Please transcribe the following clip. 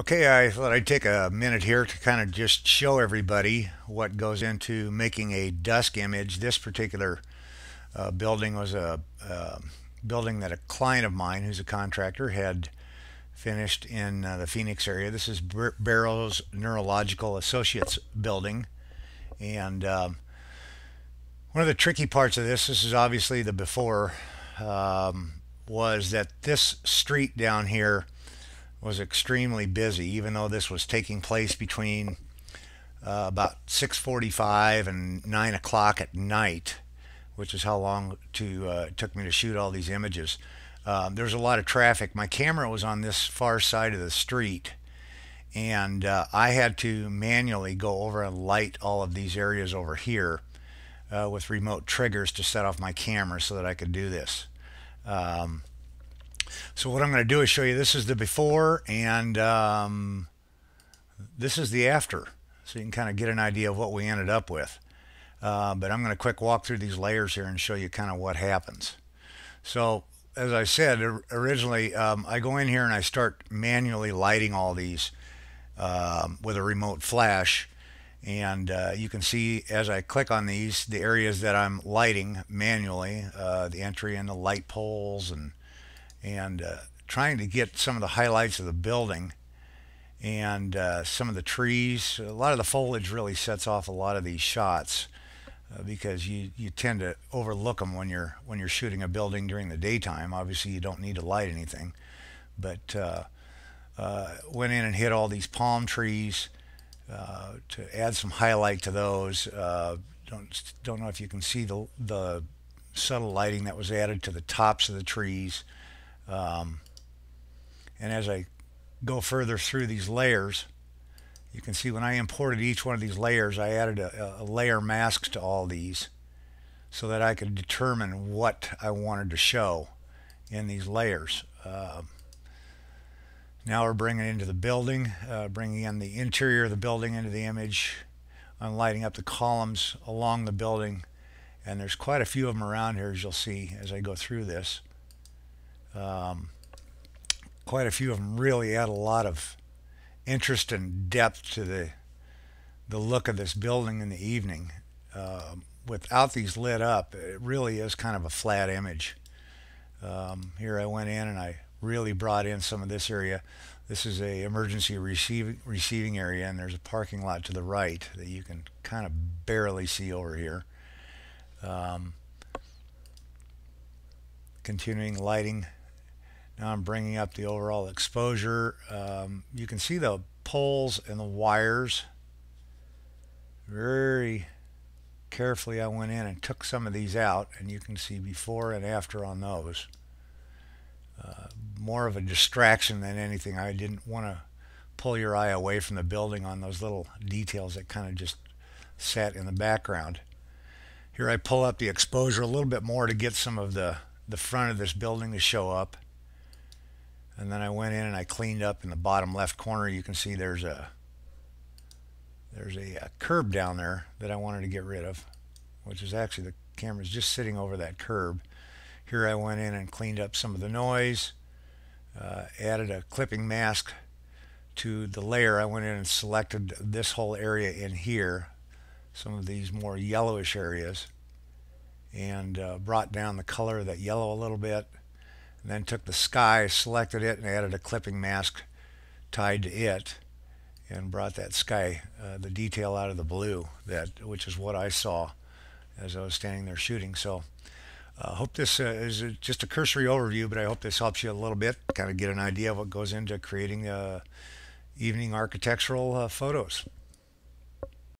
Okay, I thought I'd take a minute here to kind of just show everybody what goes into making a dusk image. This particular building was a building that a client of mine who's a contractor had finished in the Phoenix area. This is Barrows Neurological Associates building, and one of the tricky parts of this is obviously the before, was that this street down here was extremely busy, even though this was taking place between about 6:45 and 9 o'clock at night, which is how long it took me to shoot all these images. There was a lot of traffic. My camera was on this far side of the street, and I had to manually go over and light all of these areas over here with remote triggers to set off my camera so that I could do this. So what I'm going to do is show you, this is the before, and this is the after, so you can kind of get an idea of what we ended up with. But I'm going to quick walk through these layers here and show you kind of what happens. So as I said originally, I go in here and I start manually lighting all these with a remote flash, and you can see as I click on these, the areas that I'm lighting manually, the entry and the light poles, and trying to get some of the highlights of the building and some of the trees. A lot of the foliage really sets off a lot of these shots because you tend to overlook them when you're shooting a building during the daytime. Obviously you don't need to light anything, but went in and hit all these palm trees to add some highlight to those. Don't know if you can see the subtle lighting that was added to the tops of the trees. And as I go further through these layers, you can see when I imported each one of these layers, I added a layer mask to all these so that I could determine what I wanted to show in these layers. Now we're bringing into the building, bringing in the interior of the building into the image. I'm lighting up the columns along the building, and there's quite a few of them around here, as you'll see as I go through this. Quite a few of them really add a lot of interest and depth to the look of this building in the evening. Without these lit up, it really is kind of a flat image. Here I went in and I really brought in some of this area. This is a emergency receiving area, and there's a parking lot to the right that you can kind of barely see over here. Continuing lighting. Now I'm bringing up the overall exposure. You can see the poles and the wires. Very carefully I went in and took some of these out, and you can see before and after on those. More of a distraction than anything. I didn't want to pull your eye away from the building on those little details that kind of just sat in the background. Here I pull up the exposure a little bit more to get some of the front of this building to show up, and then I went in and I cleaned up in the bottom left corner. You can see there's a curb down there that I wanted to get rid of, which is actually the camera's just sitting over that curb. Here I went in and cleaned up some of the noise, added a clipping mask to the layer. I went in and selected this whole area in here, some of these more yellowish areas, and brought down the color of that yellow a little bit, and then took the sky, selected it, and added a clipping mask tied to it, and brought that sky, the detail out of the blue, which is what I saw as I was standing there shooting. So I hope this is just a cursory overview, but I hope this helps you a little bit, kind of get an idea of what goes into creating evening architectural photos.